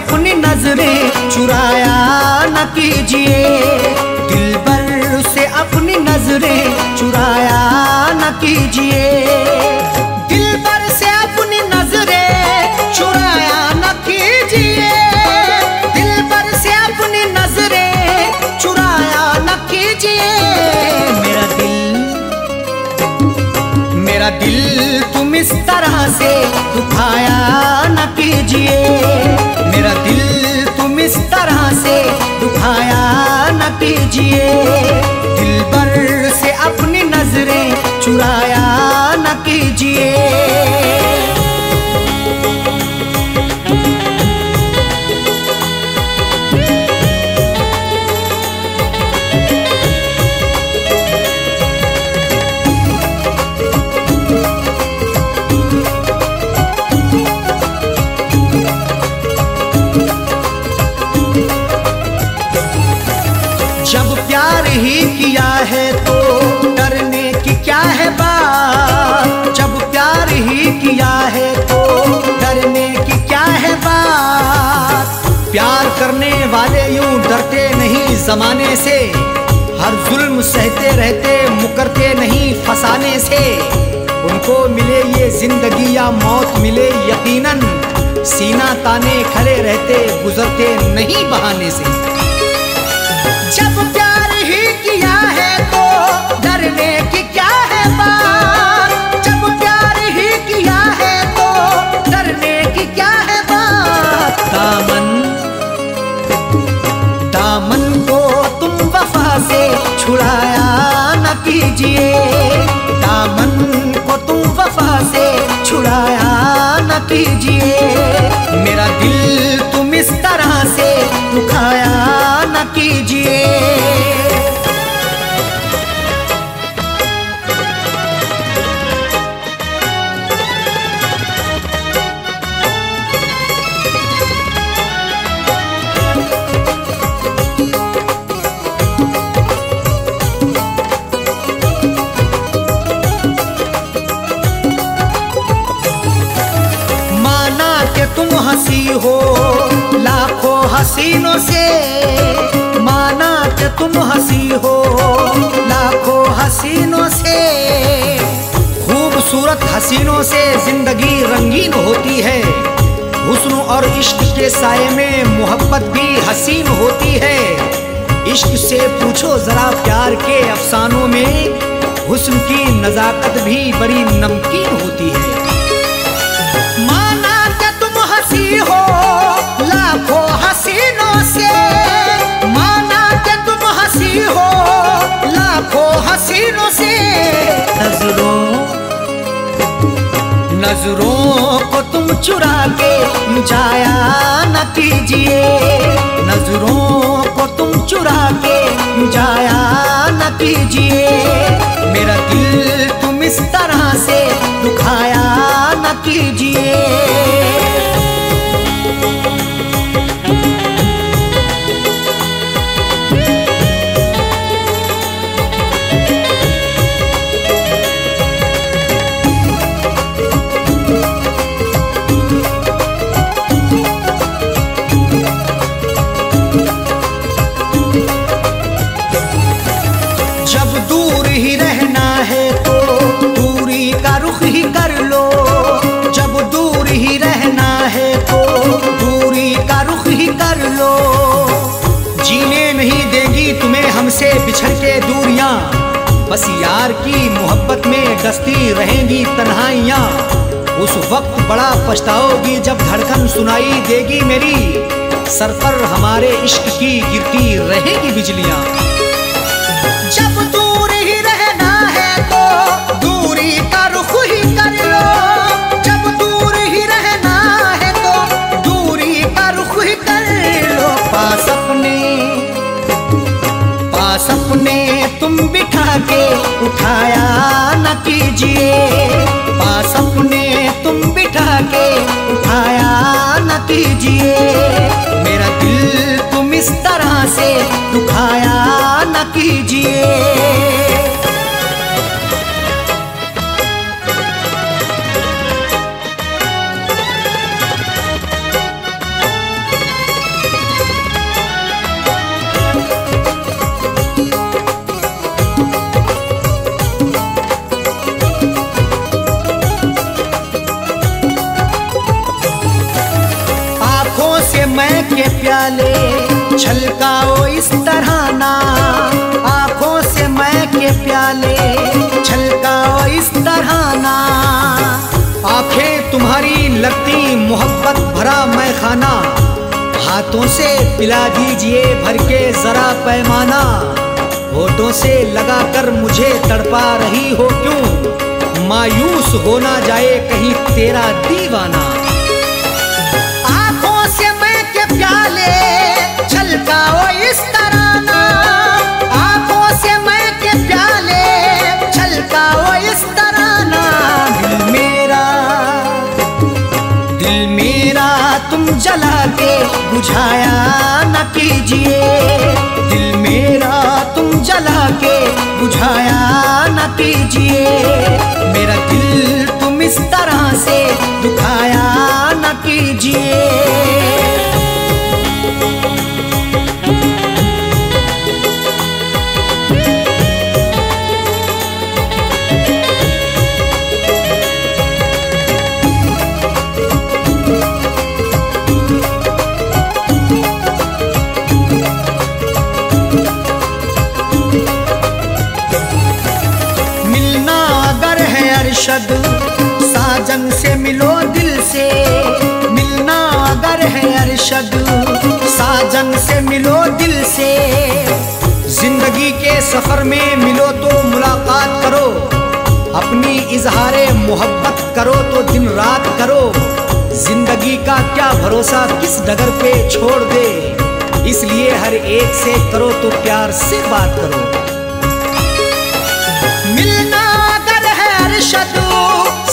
अपनी नजरें चुराया न कीजिए, दिल भर से अपनी नजरें चुराया न कीजिए, दिल भर से अपनी नजरें चुराया न कीजिए, दिल भर से अपनी नजरें चुराया न कीजिए। मेरा दिल तुम इस तरह से दुखाया न कीजिए, मेरा दिल तुम इस तरह से दुखाया न कीजिए, दिल भर से अपनी नजरें चुराया न कीजिए। जब प्यार ही किया है तो डरने की क्या है बात, जब प्यार ही किया है तो डरने की क्या है बात। प्यार करने वाले यूं डरते नहीं जमाने से, हर जुल्म सहते रहते मुकरते नहीं फसाने से। उनको मिले ये जिंदगी या मौत मिले यकीनन, सीना ताने खड़े रहते गुजरते नहीं बहाने से। जब प्यार ही किया है तो डरने की क्या है बात, जब प्यार ही किया है तो डरने की क्या है बात। दामन दामन को तुम वफा से छुड़ाया न कीजिए, दामन को तुम वफा से छुड़ाया न कीजिए, मेरा दिल तुम इस तरह से दुखाया न कीजिए। तुम हंसी हो लाखों हसीनों से, माना कि तुम हंसी हो लाखों हसीनों से, खूबसूरत हसीनों से जिंदगी रंगीन होती है। हुस्न और इश्क के साये में मोहब्बत भी हसीन होती है। इश्क से पूछो जरा प्यार के अफसानों में हुस्न की नजाकत भी बड़ी नमकीन होती है। हो लाखों हसीनों से, माना कि तुम हंसी हो लाखों हसीनों से, नजरों को तुम चुरा के जाया न कीजिए, नजरों को तुम चुरा के जाया न कीजिए, मेरा दिल तुम इस तरह से दुखाया न कीजिए। हमसे बिछड़ के दूरियां, बस यार की मोहब्बत में डसती रहेंगी तन्हाइयां। उस वक्त बड़ा पछताओगी जब धड़कन सुनाई देगी मेरी, सर पर हमारे इश्क की गिरती रहेगी बिजलियां। जब दूर ही रहना है तो दूरी का रुख ही कर लो, जब दूर ही रहना है तो दूरी का रुख ही कर लो, पास अपने तुम बिठा के उठाया न कीजिए, पास अपने तुम बिठा के उठाया न कीजिए, मेरा दिल तुम इस तरह से दुखाया न कीजिए। डाले, छलकाओ इस तरह ना आंखों से मैं के प्याले, छलकाओ इस तरह ना। आंखें तुम्हारी लगती मोहब्बत भरा मैं खाना, हाथों से पिला दीजिए भर के जरा पैमाना। होठों से लगाकर मुझे तड़पा रही हो क्यों, मायूस हो ना जाए कहीं तेरा दीवाना। आंखों से मैं के प्याले, छलकाओ इस तरह ना, आंखों से मैं के प्याले, छलकाओ इस तरह ना। दिल मेरा तुम जला के बुझाया न कीजिए, दिल मेरा तुम जला के बुझाया न कीजिए। मेरा दिल तुम इस तरह से दुखाया न कीजिए। अरशद साजन से मिलो दिल से, मिलना अगर है अरशद साजन से मिलो दिल से। जिंदगी के सफर में मिलो तो मुलाकात करो, अपनी इजहारे मोहब्बत करो तो दिन रात करो। जिंदगी का क्या भरोसा किस डगर पे छोड़ दे, इसलिए हर एक से करो तो प्यार से बात करो।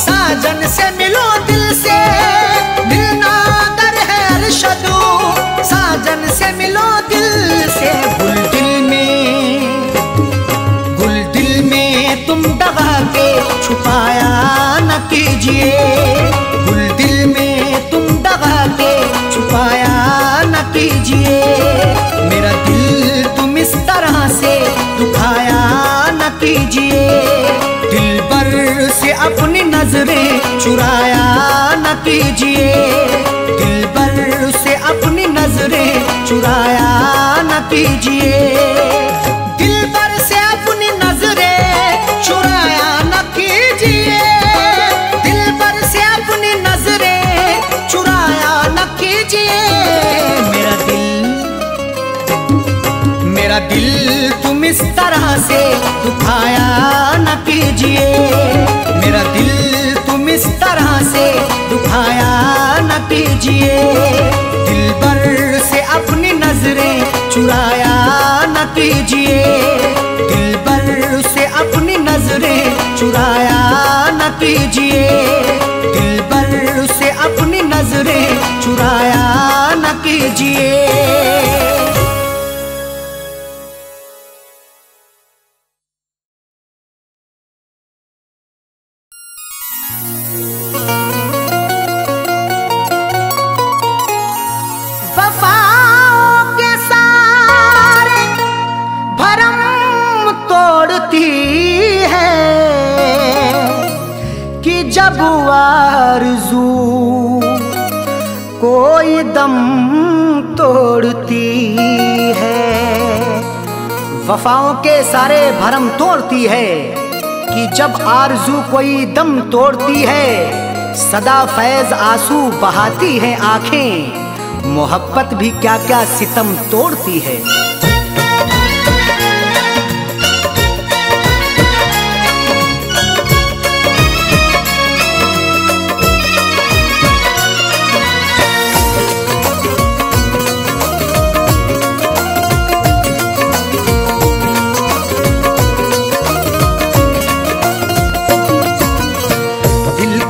साजन से मिलो दिल से, मिलना अगर है अरशद साजन से मिलो दिल से। गुल दिल में तुम दबा के छुपाया न कीजिए, गुल दिल में तुम दबा के छुपाया न कीजिए। मेरा दिल तुम इस तरह से दुखाया न कीजिए, दिल भर से अपनी नजरें चुराया न कीजिए, दिल भर से अपनी नजरें चुराया न कीजिए, दिल भर से अपनी नजरें चुराया न कीजिए, दिल भर से अपनी नजरें चुराया न कीजिए। मेरा दिल तुम इस तरह से दुखाया न कीजिए, मेरा दिल तुम इस तरह से दुखाया न कीजिए। दिल भर से अपनी नजरें चुराया न कीजिए, दिल भर से अपनी नजरें चुराया न कीजिए, दिल भर से अपनी नजरें चुराया न कीजिए। वफाओं के सारे भरम तोड़ती है कि जब आरज़ू कोई दम तोड़ती है, सदा फैज़ आंसू बहाती है आंखें, मोहब्बत भी क्या क्या सितम तोड़ती है।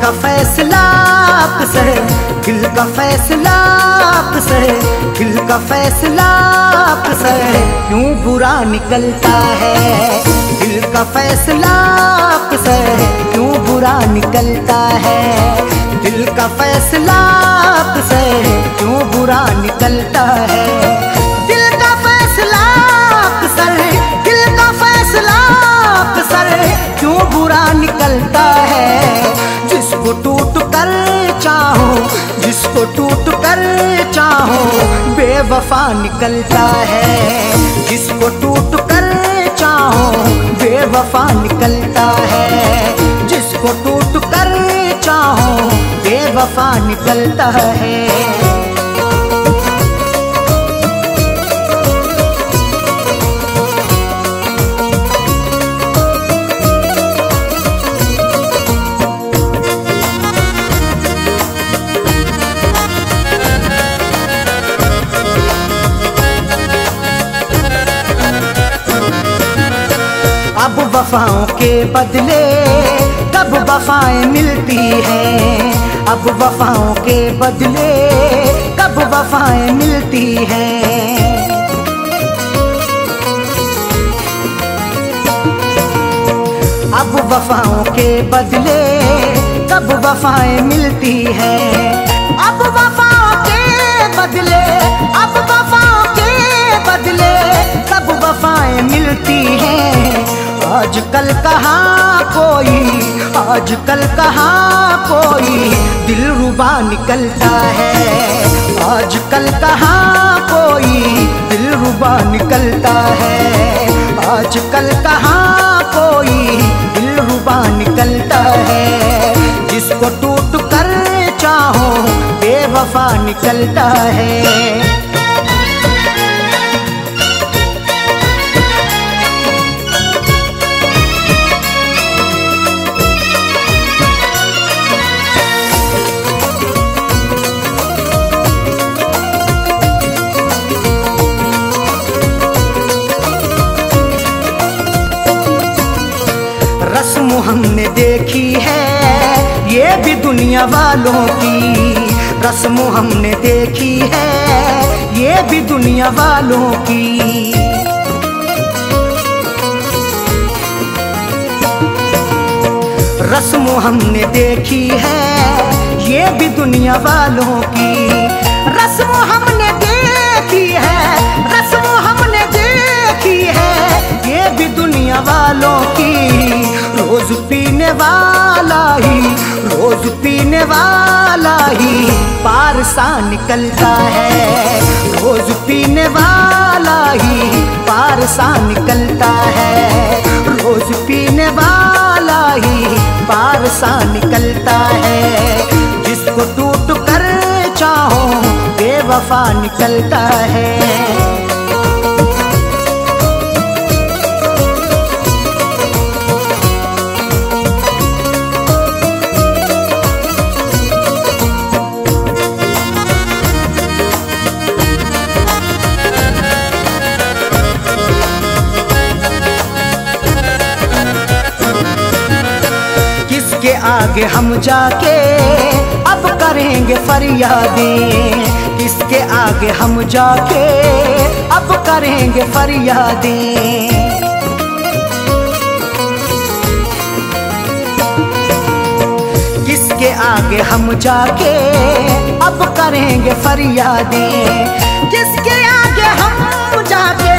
दिल का फैसला आपस है, दिल का फैसला आपस है, क्यों बुरा निकलता है। दिल का फैसला आपस है, क्यों बुरा निकलता है। दिल का फैसला आपस है, क्यों बुरा निकलता है। दिल का फैसला आपस है, दिल का फैसला आपस है, क्यों बुरा निकलता है। जिसको टूट कर चाहो, जिसको टूट अगर चाहो बेवफा निकलता है, जिसको टूट कर चाहो बेवफा निकलता है, जिसको टूट कर चाहो बेवफा निकलता है। अब वफाओं के बदले कब वफाएं मिलती हैं, अब वफाओं के बदले कब वफाएं मिलती हैं। अब वफाओं के बदले कब वफाएं मिलती हैं, अब वफाओं के बदले, अब वफाओं के बदले कब वफाएं मिलती हैं। आजकल कहाँ कोई, आजकल कहाँ कोई दिलरुबा निकलता है, आजकल कहाँ कोई दिलरुबा निकलता है, आजकल कहाँ कोई दिलरुबा निकलता है। जिसको टूट कर चाहो बेवफा निकलता है। रस्म हमने देखी है ये भी दुनिया वालों की, रस्म हमने देखी है ये भी दुनिया वालों की। रस्म हमने देखी है ये भी दुनिया वालों की, रस्म हमने देखी है, रस्म हमने देखी है ये भी दुनिया वालों की। रोज पीने वाला ही, रोज पीने वाला ही पार सा निकलता है, रोज पीने वाला ही पार सा निकलता है, रोज पीने वाला ही पार सा निकलता है। जिसको टूट कर चाहो बेवफा निकलता है। आगे हम जाके अब करेंगे फरियादें, किसके आगे हम जाके अब करेंगे फरियादें। किसके आगे हम जाके अब करेंगे फरियादें, किसके आगे हम जाके,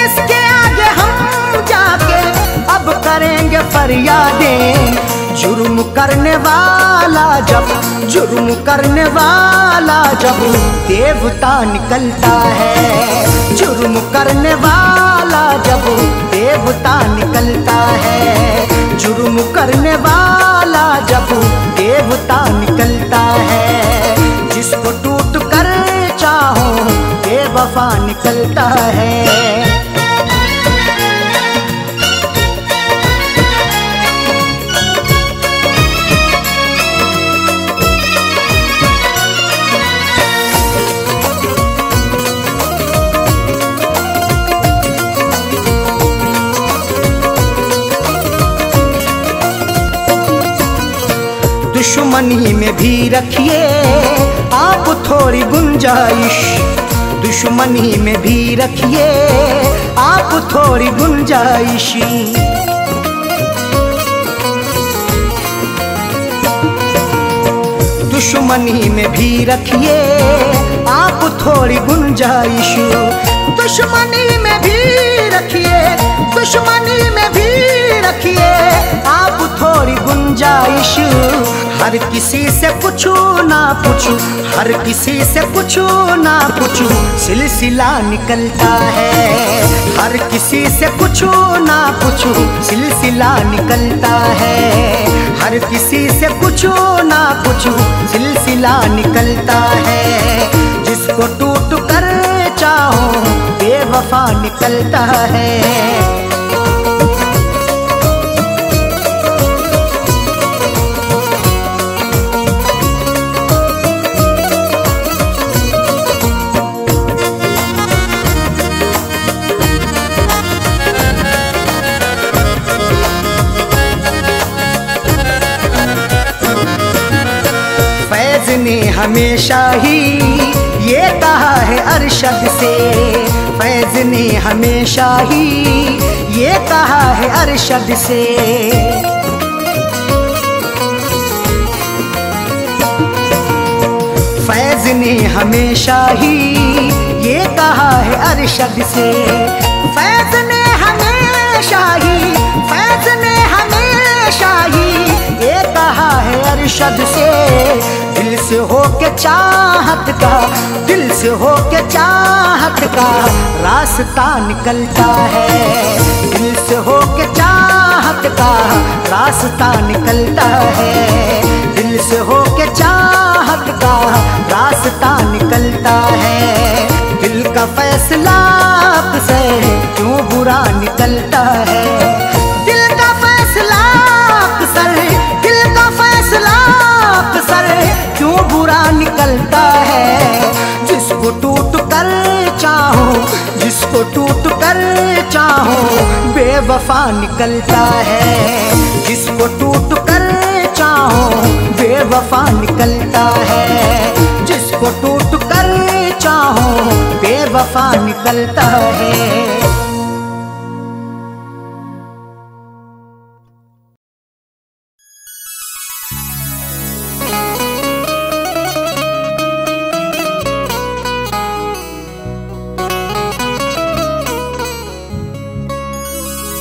किसके आगे हम जाके अब करेंगे फरियादें। जुर्म करने वाला जब, जुर्म करने वाला जब देवता निकलता है, जुर्म करने वाला जब देवता निकलता है, जुर्म करने वाला जब देवता निकलता है। जिसको टूट कर चाहो बेवफा निकलता है। दुश्मनी में भी रखिए आप थोड़ी गुंजाइश, दुश्मनी में भी रखिए आप थोड़ी गुंजाइश। दुश्मनी में भी रखिए आप थोड़ी गुंजाइश, दुश्मनी में भी रखिए, दुश्मनी में भी रखिए आप थोड़ी और गुंजाइश। हर किसी से पूछो ना पूछो, हर किसी से पूछो ना पूछो, सिलसिला निकलता है। हर किसी से पूछो ना पूछो, सिलसिला निकलता है। हर किसी से पूछो ना पूछो, सिलसिला निकलता है। जिसको टूट कर चाहो बेवफा निकलता है। ने हमेशा ही ये कहा है अरशद से, फैज ने हमेशा ही ये कहा है अरशद से। फैज ने हमेशा ही ये कहा है अरशद से। फैज ने हमेशा ही, फैज ने हमेशा ही ये कहा है अरशद से। दिल से हो के चाहत का, दिल से हो के चाहत का रास्ता निकलता है। दिल से हो के चाहत का रास्ता निकलता है। दिल से हो के चाहत का रास्ता निकलता है। दिल का फैसला आपसे क्यों बुरा निकलता है। दिल का फैसला आपसे, दिल का फैसला आपसे क्यों बुरा निकलता है। जिसको टूट कर चाहो, जिसको टूट कर चाहो बेवफा निकलता है। जिसको टूट कर चाहो बेवफा निकलता है। जिसको टूट कर चाहो बेवफा निकलता है।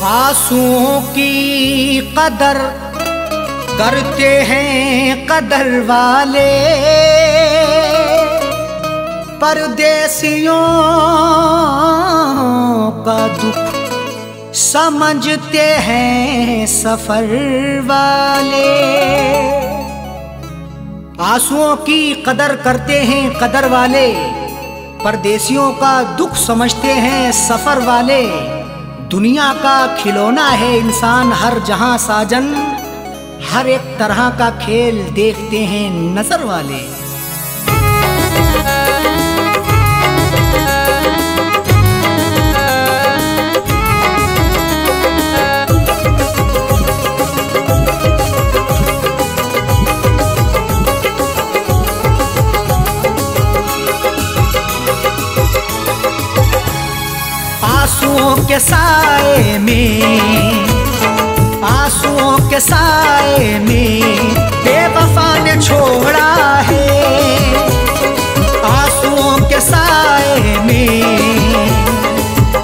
आंसुओं की कदर करते हैं कदर वाले, परदेसियों का दुख समझते हैं सफर वाले। आंसुओं की कदर करते हैं कदर वाले, परदेसियों का दुख समझते हैं सफर वाले। दुनिया का खिलौना है इंसान हर जहां साजन, हर एक तरह का खेल देखते हैं नजर वाले। आंसुओं के साए में, आंसुओं के साए में बेवफा ने छोड़ा है। आंसुओं के साए में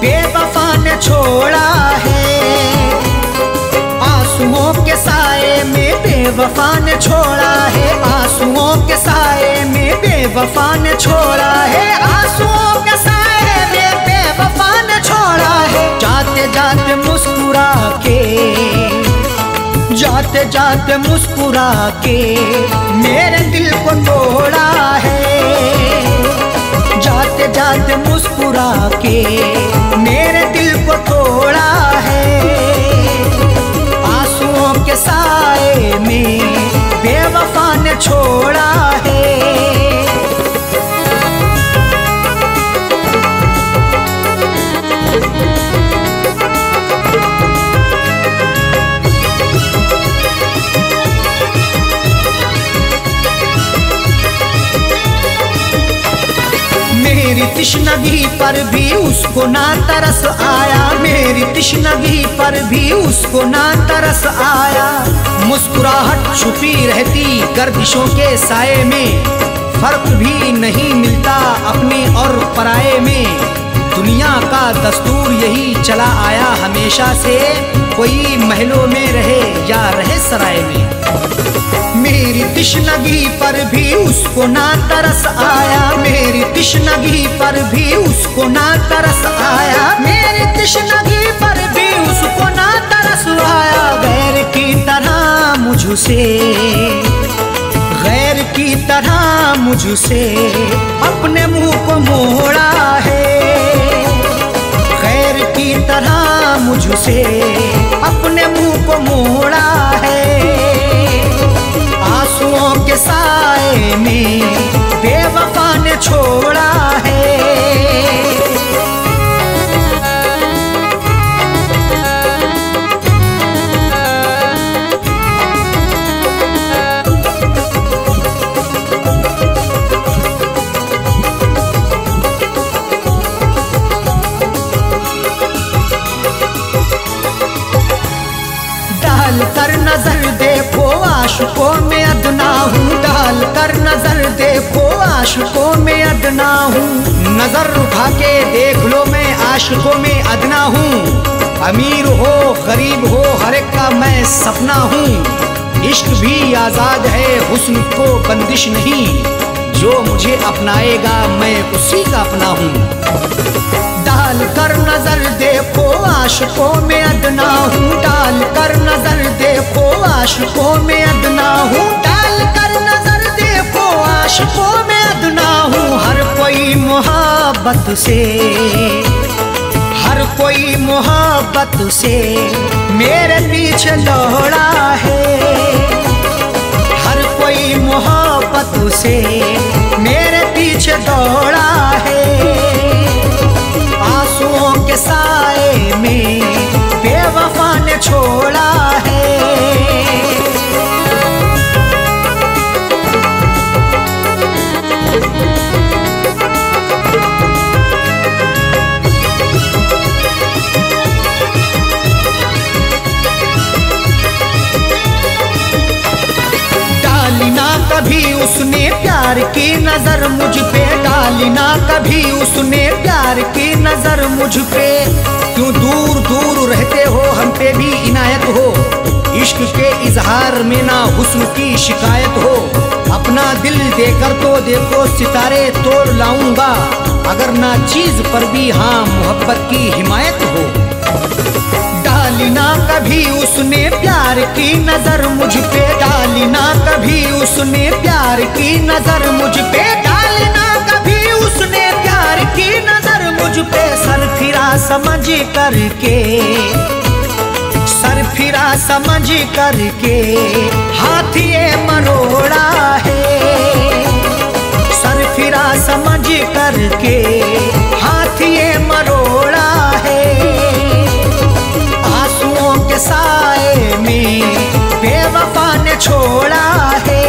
बेवफा ने छोड़ा है। आंसुओं के साए में बेवफा ने छोड़ा है। आंसुओं के साए में बेवफा ने छोड़ा है। आंसुओं के साए में बेवफा ने छोड़ा है। जाते जाते मुस्कुरा के, जाते जाते मुस्कुरा के मेरे दिल को तोड़ा है। जाते जाते मुस्कुरा के मेरे दिल को तोड़ा है। आंसुओं के साए में बेवफा ने छोड़ा है। मेरी तृष्णगी पर भी उसको ना तरस आया। मेरी तृष्णगी पर भी उसको ना तरस आया। मुस्कुराहट छुपी रहती गर्दिशों के साए में, फर्क भी नहीं मिलता अपने और पराए में। दुनिया का दस्तूर यही चला आया हमेशा से, कोई महलों में रहे या रहे सराय में। मेरी तिश्नगी पर भी उसको ना तरस आया, मेरी तिश्नगी पर भी उसको ना तरस आया, मेरी तिश्नगी पर भी उसको ना तरस आया। गैर की तरह मुझसे, गैर की तरह मुझसे अपने मुंह को मोड़ा है, की तरह मुझसे अपने मुंह को मोड़ा है। आंसुओं के साए में बेवफा ने छोड़ा है। नजर देखो आशुकों में अदना हूँ, डाल कर नजर देखो आशुकों में अदना हूँ। नजर उठा के देख लो मैं आशुकों में अदना हूँ। अमीर हो गरीब हो हर एक का मैं सपना हूँ। इश्क भी आजाद है, हुस्न को बंदिश नहीं। जो मुझे अपनाएगा मैं उसी का अपना हूँ। डाल कर नजर देखो आशिकों में अदना हूँ, डाल कर नजर देखो आशिकों में अदना हूँ, डाल कर नजर देखो आशिकों में अदना हूँ। हर कोई मोहब्बत से मेरे पीछे लौड़ा है, हर कोई मोहब्बत से मेरे पीछे दौड़ा है। आंसुओं के साए में बेवफा ने छोड़ा है। कभी उसने प्यार की नजर मुझ पे डाली ना, कभी उसने प्यार की नजर मुझ पे। क्यों दूर दूर रहते हो, हम पे भी इनायत हो। इश्क के इजहार में ना हुस्न की शिकायत हो। अपना दिल देकर तो देखो सितारे तोड़ लाऊंगा, अगर ना चीज पर भी हाँ मोहब्बत की हिमायत हो। डाली ना कभी उसने प्यार की नजर मुझ पे डाली ना, कभी उसने प्यार की नजर मुझ पे डाली ना, कभी उसने प्यार की नजर मुझ पे। सर फिरा समझ करके, सर फिरा समझ करके हाथिए मरोड़ा है, सर फिरा समझ करके हाथिए मरोड़ा है। आंसुओं के साए में बेवफा ने छोड़ा है।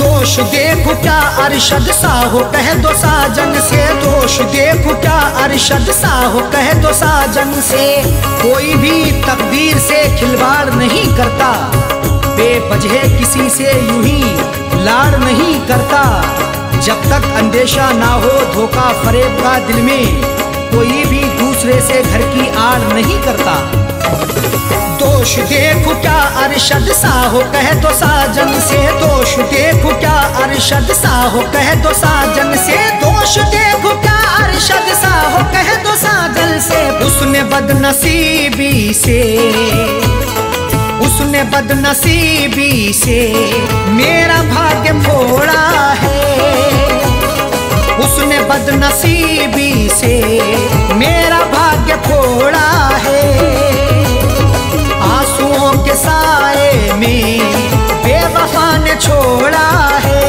दोष देखो क्या अरशद साहो कह दो साजन से, दोष देखो क्या अरशद साहो कह दो साजन से। कोई भी तकदीर से खिलवाड़ नहीं करता, बेवजह किसी से यूं ही लाड़ नहीं करता। जब तक अंदेशा ना हो धोखा फरेब का दिल में, कोई भी दूसरे से घर की आड़ नहीं करता। दोष देखो क्या अरशद साहो कह दो साजन से, दोष देखो क्या अरशद साहो कह दो साजन से, दोष देखो क्या अरशद साहो कह दो साजन से। उसने बदनसीबी से मेरा भाग्य मोड़ा है, उसने बदनसीबी से मेरा भाग्य खोड़ा है। आंसुओं के साए में बेवफा ने छोड़ा है,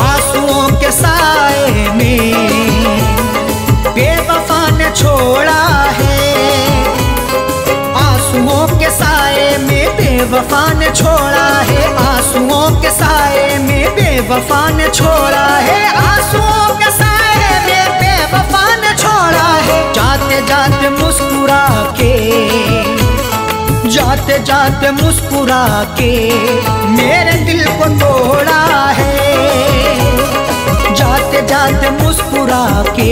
आंसुओं के साए में बेवफा ने छोड़ा है, आंसुओं के साए में बेवफा ने छोड़ा है, आंसुओं के साए में बेवफा ने छोड़ा है आंसुओं के साए में, बेवफा ने छोड़ा है। जाते जाते मुस्कुरा के, जाते जाते मुस्कुरा के मेरे दिल को तोड़ा है। जाते जाते मुस्कुरा के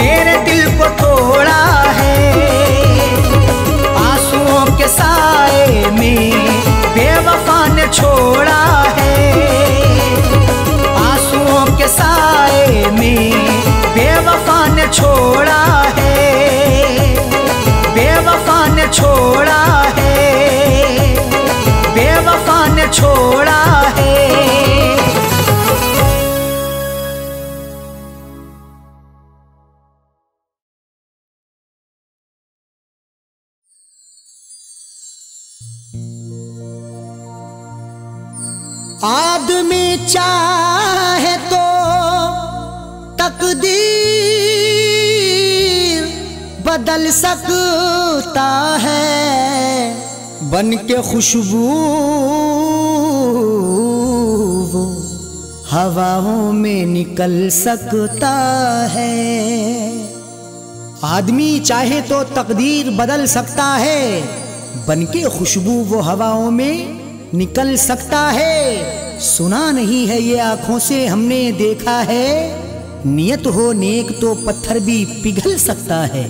मेरे दिल को तोड़ा है। आंसुओं के साए में बेवफा ने छोड़ा है। आंसुओं के साए में बेवफा ने छोड़ा है। बेवफा ने छोड़ा है। बेवफा ने छोड़ा है। आदमी चाहे तो तकदीर बदल सकता है, बनके खुशबू वो हवाओं में निकल सकता है। आदमी चाहे तो तकदीर बदल सकता है, बनके खुशबू वो हवाओं में निकल सकता है। सुना नहीं है ये आंखों से हमने देखा है, नियत हो नेक तो पत्थर भी पिघल सकता है।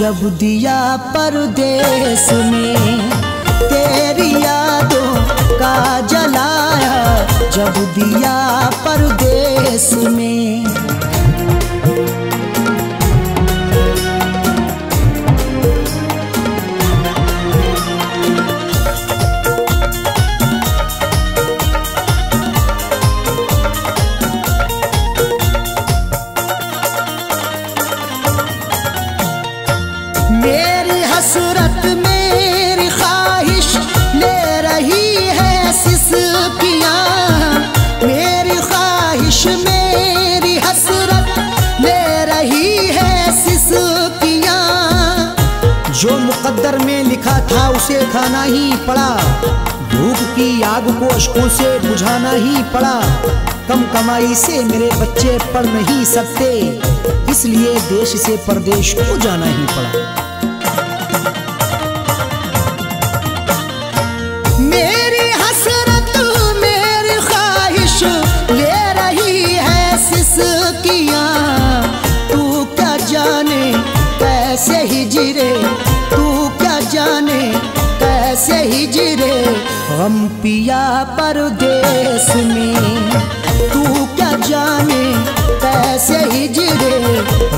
जब दिया परदेश में तेरी यादों का जलाया, जब दिया परदेश में। जो मुकद्दर में लिखा था उसे खाना ही पड़ा, भूख की आग को अश्कों से बुझाना ही पड़ा। कम कमाई से मेरे बच्चे पढ़ नहीं सकते, इसलिए देश से परदेश को जाना ही पड़ा। मेरी हसरत मेरी ख्वाहिश ले रही है सिसकियां, तू क्या जाने कैसे हिजरे, जाने कैसे हिजरे हम पिया परदेश में। तू क्या जाने कैसे हिजरे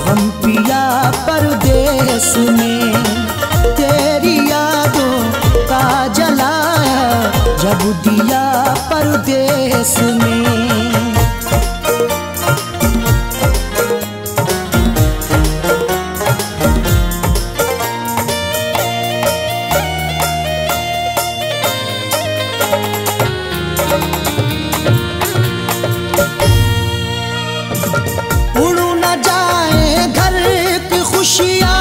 हम पिया परदेश में। तेरी यादों का जलाया, जब दिया परदेश में। उड़ न जाए घर की खुशियाँ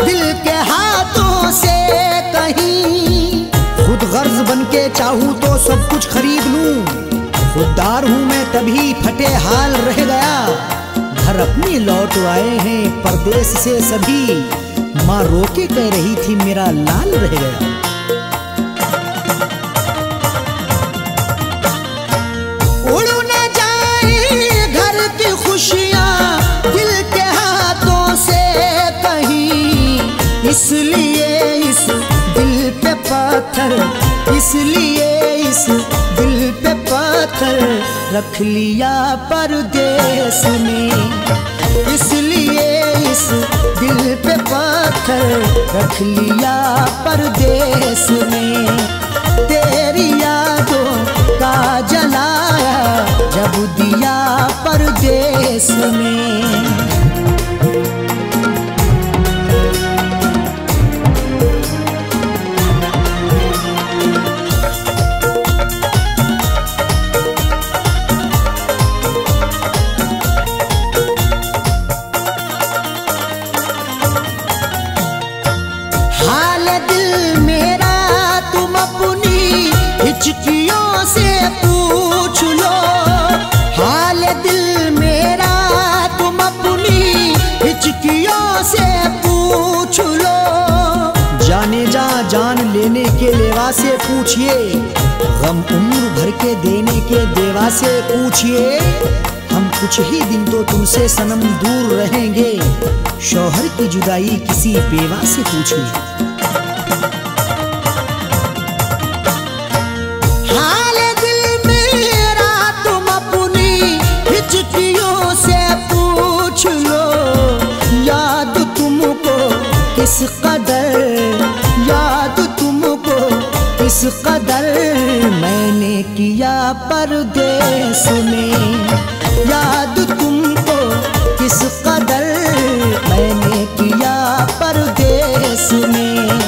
दिल के सब कुछ खरीद लूं, खुददार हूँ मैं तभी फटे हाल रह गया। घर अपने लौट आए हैं परदेश से सभी, माँ रोके कह रही थी मेरा लाल रह गया। इसलिए इस दिल पे पाथर, इसलिए इस दिल पे पाथर रख लिया परदेश में, इसलिए इस दिल पे पाथर रख लिया परदेश में। तेरी यादों का जलाया जब दिया परदेश में। हिचकियों से पूछ लो हाल दिल मेरा, तुम अपनी हिचकियों से पूछ लो। जाने जा जान लेने के लेवा से पूछिए, गम उम्र भर के देने के देवा से पूछिए। हम कुछ ही दिन तो तुमसे सनम दूर रहेंगे, शौहर की जुदाई किसी बेवा से पूछिए। किस कदर याद तुमको, किस कदर मैंने किया परदेश में। याद तुमको किस कदर मैंने किया परदेश में।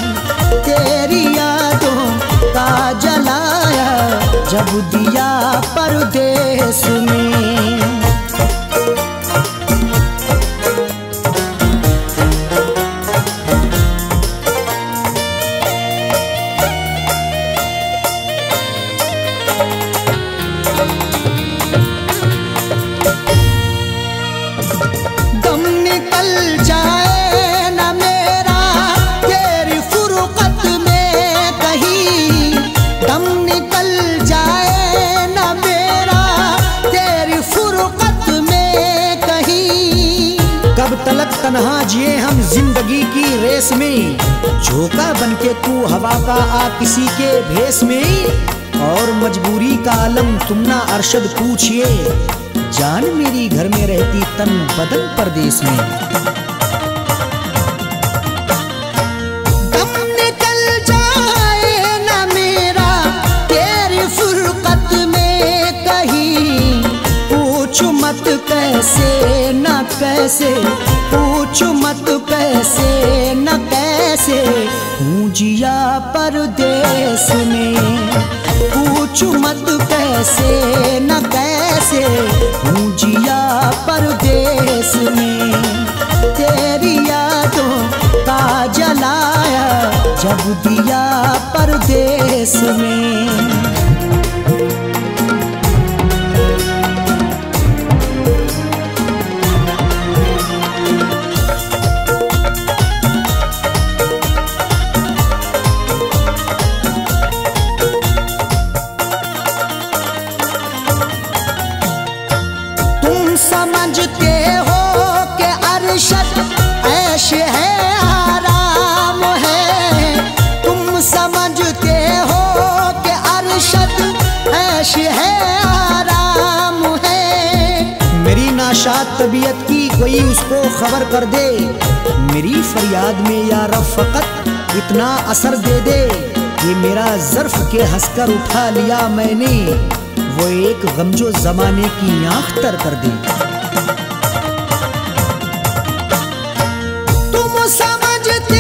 तेरी यादों का जलाया जब दिया परदेश में। तन्हा जिए हम जिंदगी की रेस में, झोंका बनके तू हवा का आ किसी के भेस में। और मजबूरी का आलम तुम ना अरशद पूछिए, जान मेरी घर में रहती तन बदन परदेश में। दम निकल जाए ना मेरा तेरी फुरकत में कहीं, पूछ मत कैसे ना कैसे, पूछ मत कैसे न कैसे हूँ जिया परदेश में। पूछ मत कैसे न कैसे हूँ जिया परदेश में। तेरी यादों का जलाया जब दिया परदेश में। समझते हो के अरशद ऐश है आराम है, तुम समझते हो के अरशद ऐश है आराम है। मेरी नाशाद तबीयत की कोई उसको खबर कर दे, मेरी फरियाद में यार फकत इतना असर दे दे। ये मेरा ज़र्फ़ के हंसकर उठा लिया मैंने, वो एक गमजो जमाने की आंख तर कर दी। तुम समझते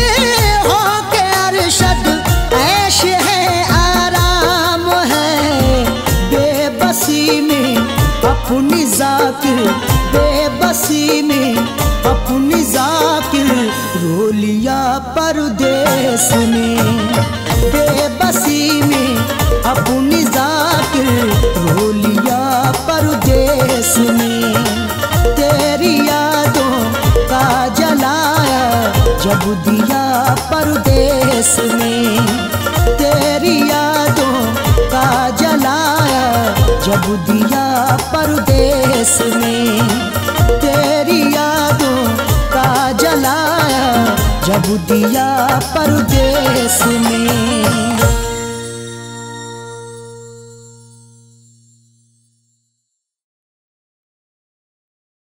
हो के अरशद ऐश है आराम है, बेबसी में अपनी जाकिर, बेबसी में अपनी जाकिर रो लिया परदेश में। बेबसी में अपनी जात रो लिया परदेश में। तेरी यादों का जलाया जब दिया परदेश में। तेरी यादों का जलाया जब दिया परदेश में। तेरी यादों का जलाया जब दिया परदेश